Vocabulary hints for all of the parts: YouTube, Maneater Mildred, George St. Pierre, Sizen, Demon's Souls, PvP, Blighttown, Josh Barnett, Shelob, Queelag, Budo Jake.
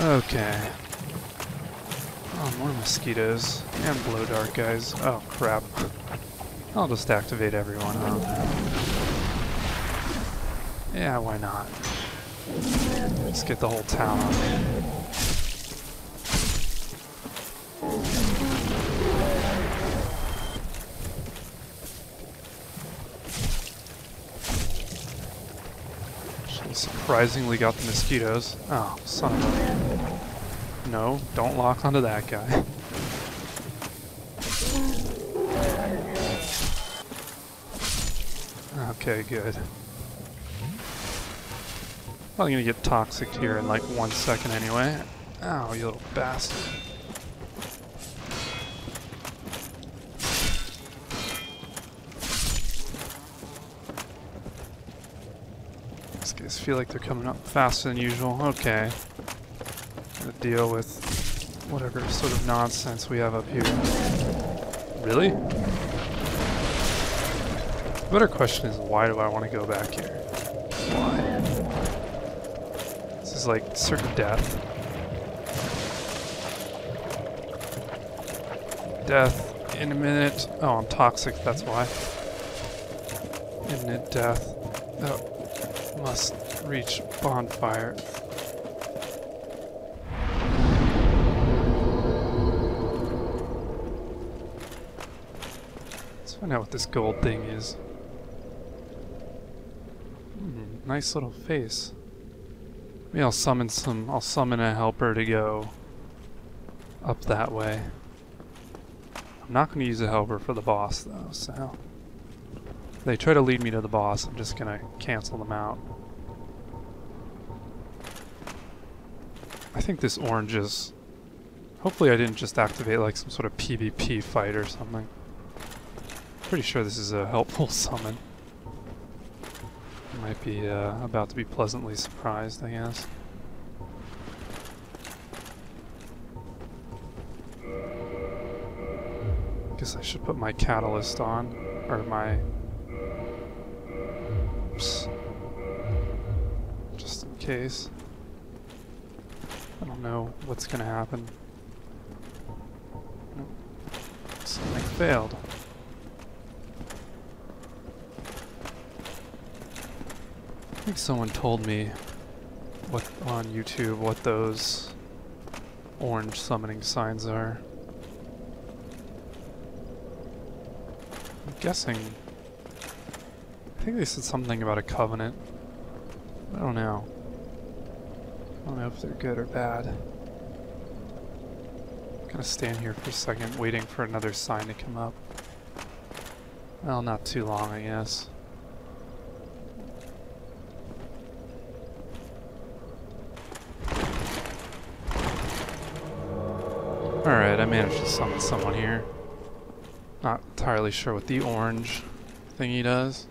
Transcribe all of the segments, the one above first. Okay. Oh, more mosquitoes. And blow dart guys. Oh, crap. I'll just activate everyone, huh? Yeah, why not? Let's get the whole town on me. Surprisingly got the mosquitoes. Oh, son of a... No, don't lock onto that guy. Okay, good. Probably gonna get toxic here in like 1 second anyway. Ow, you little bastard. I feel like they're coming up faster than usual. Okay. Gonna deal with whatever sort of nonsense we have up here. Really? The better question is, why do I want to go back here? Why? This is like certain death. Death in a minute. Oh, I'm toxic, that's why. Imminent death. Oh. Must reach bonfire. Let's find out what this gold thing is. Nice little face. Maybe I'll summon some. I'll summon a helper to go up that way. I'm not going to use a helper for the boss though, so. If they try to lead me to the boss, I'm just gonna cancel them out. I think this orange is... Hopefully I didn't just activate like some sort of PvP fight or something. Pretty sure this is a helpful summon. I might be about to be pleasantly surprised, I guess. Guess I should put my catalyst on, or my... Just in case. I don't know what's gonna happen. Nope. Something failed. I think someone told me what on YouTube what those orange summoning signs are. I'm guessing. I think they said something about a covenant. I don't know. I don't know if they're good or bad. I'm gonna stand here for a second waiting for another sign to come up. Well, not too long, I guess. Alright, I managed to summon someone here. Not entirely sure what the orange thingy does.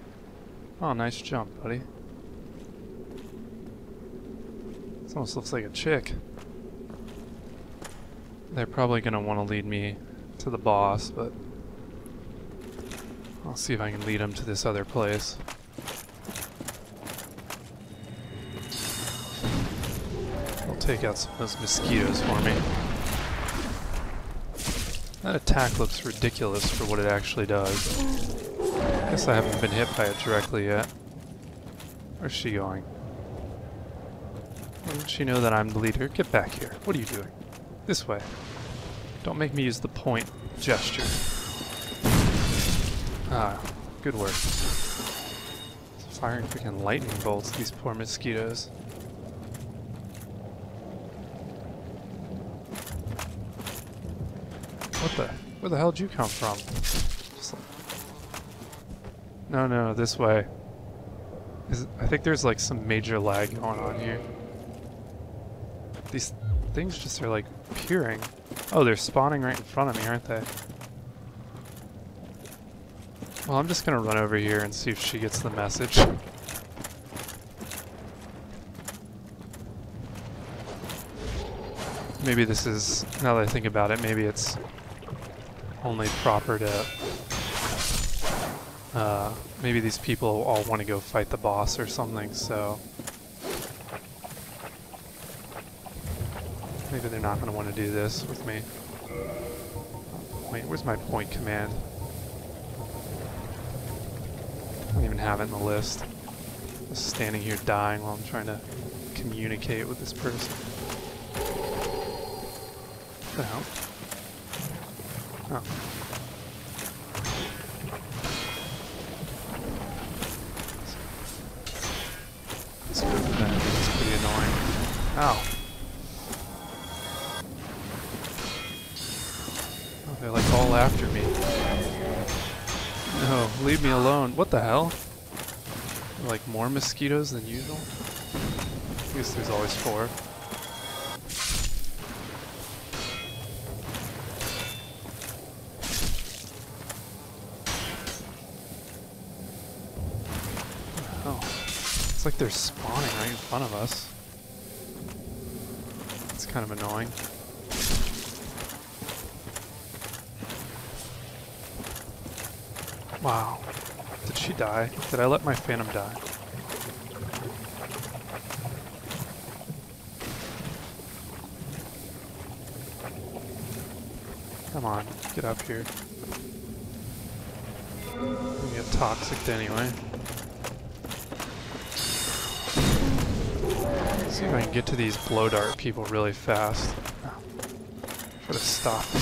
Oh, nice jump, buddy. This almost looks like a chick. They're probably going to want to lead me to the boss, but... I'll see if I can lead them to this other place. They'll take out some of those mosquitoes for me. That attack looks ridiculous for what it actually does. I guess I haven't been hit by it directly yet. Where's she going? Doesn't she know that I'm the leader? Get back here. What are you doing? This way. Don't make me use the point gesture. Ah, good work. It's firing freaking lightning bolts, these poor mosquitoes. What the? Where the hell did you come from? No, no, this way. I think there's like some major lag going on here. These things just are like peering. Oh, they're spawning right in front of me, aren't they? Well, I'm just gonna run over here and see if she gets the message. Maybe this is, now that I think about it, maybe it's only proper to... maybe these people all want to go fight the boss or something, so... Maybe they're not going to want to do this with me. Wait, where's my point command? I don't even have it in the list. I'm just standing here dying while I'm trying to communicate with this person. What the hell? Oh. Let's go with that. It's pretty annoying. Ow. Oh, they're like all after me. No, leave me alone. What the hell? Like more mosquitoes than usual? At least there's always four. It's like they're spawning right in front of us. It's kind of annoying. Wow. Did she die? Did I let my phantom die? Come on, get up here. You get toxic anyway. See if I can get to these blow dart people really fast. Oh. Should have stopped.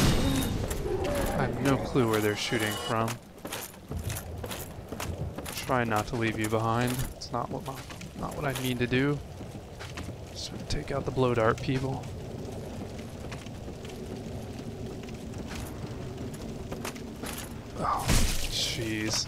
I have no clue where they're shooting from. Try not to leave you behind. It's not what I mean to do. Just trying to take out the blow dart people. Oh, jeez.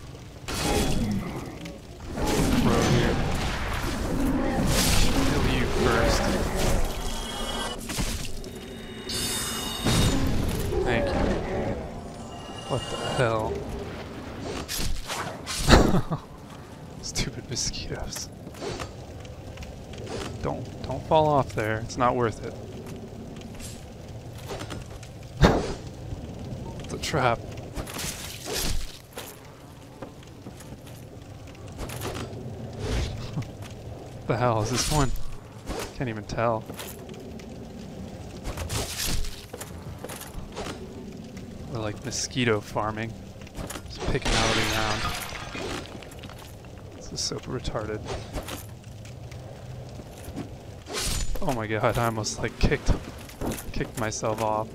What the hell? Stupid mosquitoes. Don't fall off there. It's not worth it. It's a trap. What the hell is this one? Can't even tell. Or like mosquito farming. Just picking out every round. This is so retarded. Oh my god, I almost like kicked myself off.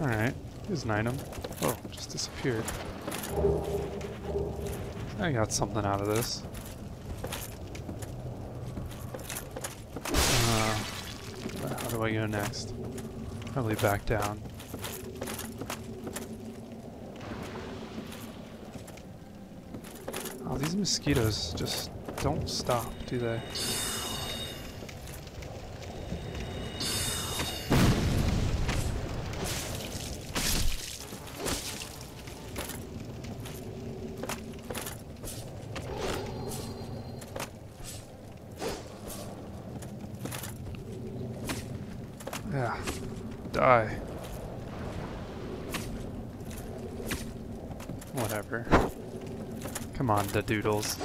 Alright, here's an item. Oh, it just disappeared. I got something out of this. Where do I go next? Probably back down. Oh, these mosquitoes just don't stop, do they? Yeah, die. Whatever. Come on, the doodles.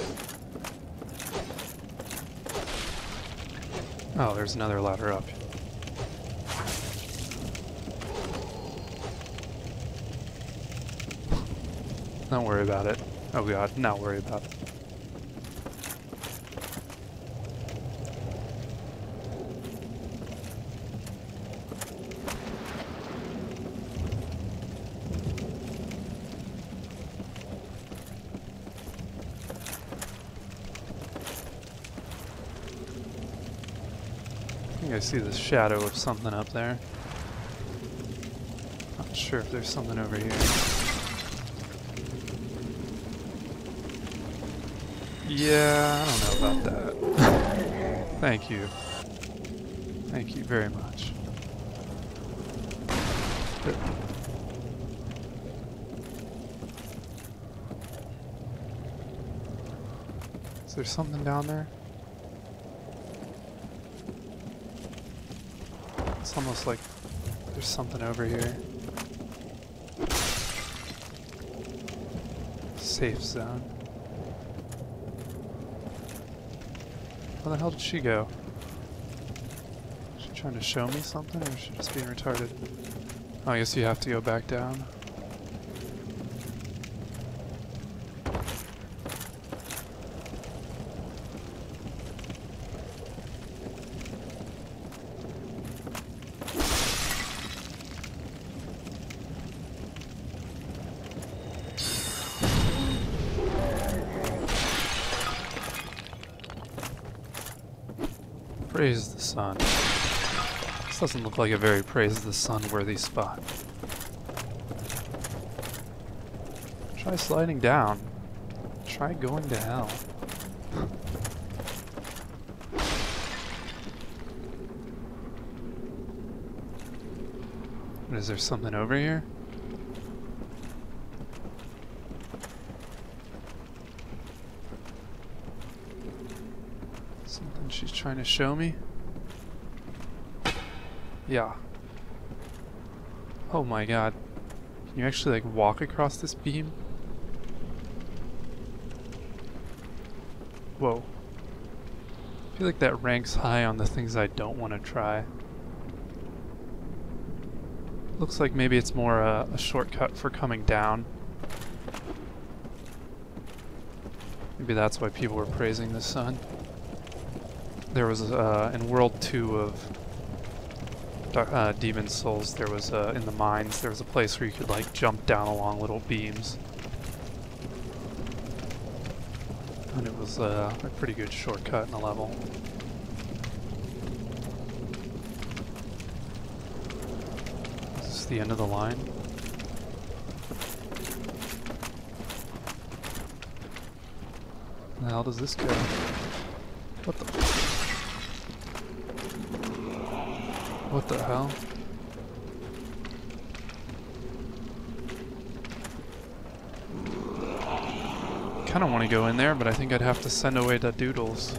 Oh, there's another ladder up. Don't worry about it. Oh god, not worry about it. I think I see the shadow of something up there. Not sure if there's something over here. Yeah, I don't know about that. Thank you. Thank you very much. Good. Is there something down there? It's almost like there's something over here. Safe zone. Where the hell did she go? Is she trying to show me something, or is she just being retarded? Oh, I guess you have to go back down. Praise the sun. This doesn't look like a very praise the sun worthy spot. Try sliding down. Try going to hell. Is there something over here? She's trying to show me. Yeah. Oh my god. Can you actually like walk across this beam? Whoa. I feel like that ranks high on the things I don't want to try. Looks like maybe it's more a shortcut for coming down. Maybe that's why people were praising the sun. There was, in World 2 of Demon's Souls, there was, in the mines, there was a place where you could, like, jump down along little beams. And it was, a pretty good shortcut in the level. Is this the end of the line? Where the hell does this go? What the... What the hell? Kinda wanna go in there, but I think I'd have to send away the doodles.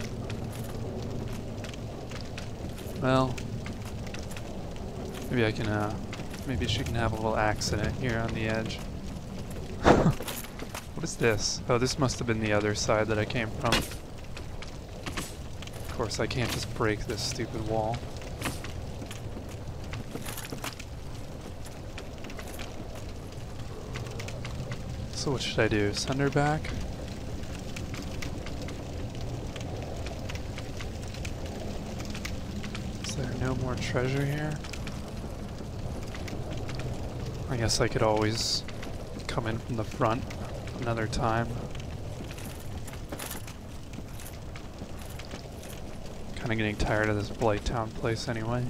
Well, maybe I can, maybe she can have a little accident here on the edge. What is this? Oh, this must have been the other side that I came from. Of course, I can't just break this stupid wall. So what should I do? Send her back? Is there no more treasure here? I guess I could always come in from the front another time. Kinda getting tired of this Blighttown place anyway.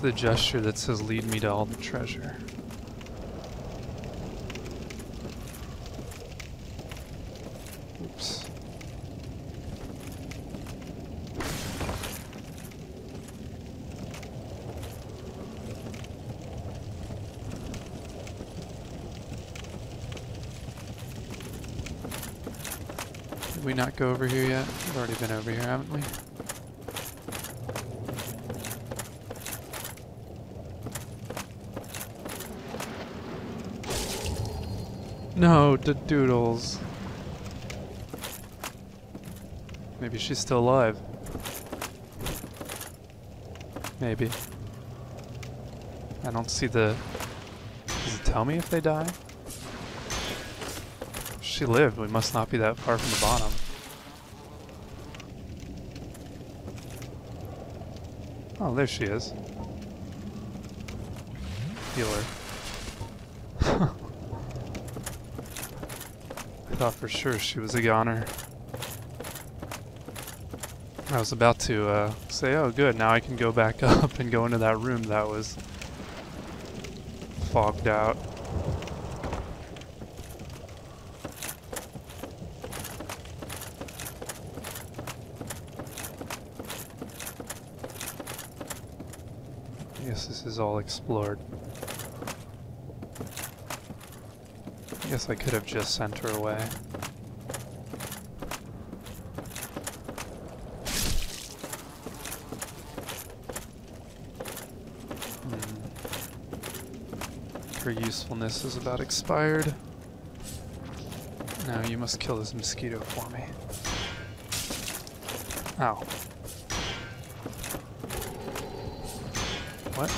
The gesture that says lead me to all the treasure. Oops. Did we not go over here yet? We've already been over here, haven't we? No, the doodles. Maybe she's still alive. Maybe. I don't see the... Does it tell me if they die? If she lived. We must not be that far from the bottom. Oh, there she is. Heal her. I thought for sure she was a goner. I was about to say, oh good, now I can go back up and go into that room that was fogged out. I guess this is all explored. guess I could have just sent her away. Her usefulness is about expired. Now you must kill this mosquito for me. Ow. What?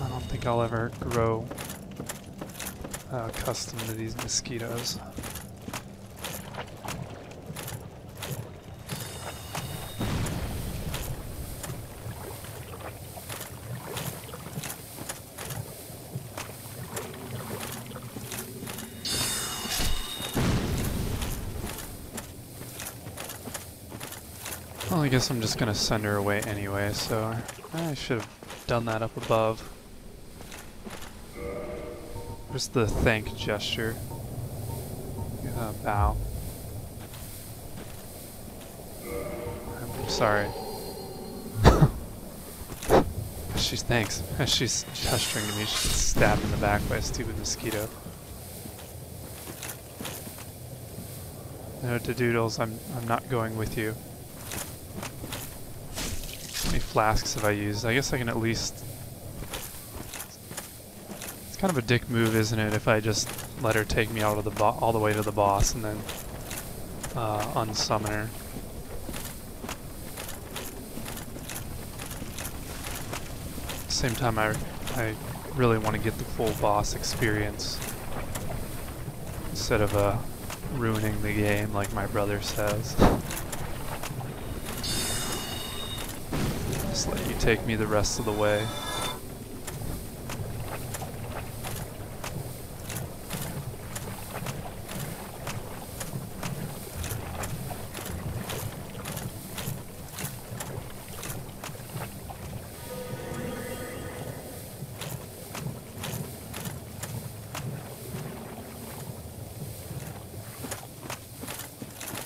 I don't think I'll ever grow accustomed to these mosquitoes. Well, I guess I'm just gonna send her away anyway, so I should have done that up above. Where's the thank gesture? Bow. I'm sorry. She's thanks. She's gesturing to me. She's stabbed in the back by a stupid mosquito. No, doodles. I'm not going with you. How many flasks have I used? I guess I can at least... It's kind of a dick move, isn't it, if I just let her take me out of the all the way to the boss and then unsummon her. At the same time, I really want to get the full boss experience instead of ruining the game like my brother says. Just let you take me the rest of the way.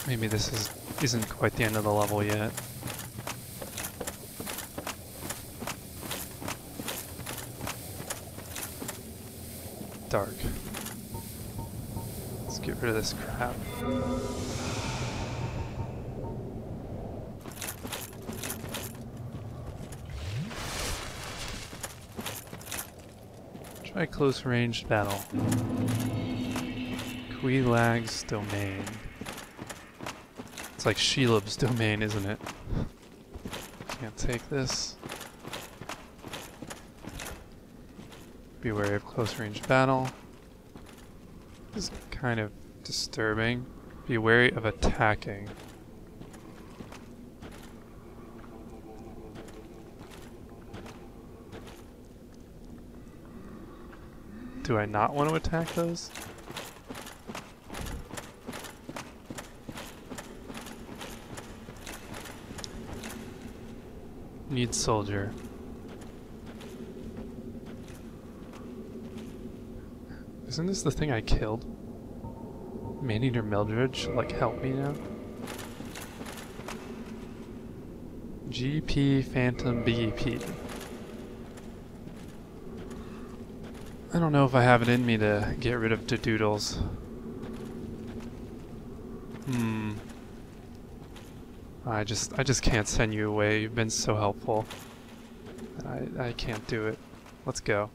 Maybe this isn't quite the end of the level yet. Dark. Let's get rid of this crap. Try close range battle. Queelag's domain. It's like Shelob's domain, isn't it? Can't take this. Be wary of close-range battle. This is kind of disturbing. Be wary of attacking. Do I not want to attack those? Need soldier. Isn't this the thing I killed? Maneater Mildred should like help me now. GP Phantom BP. I don't know if I have it in me to get rid of doodles. I just can't send you away. You've been so helpful. I can't do it. Let's go.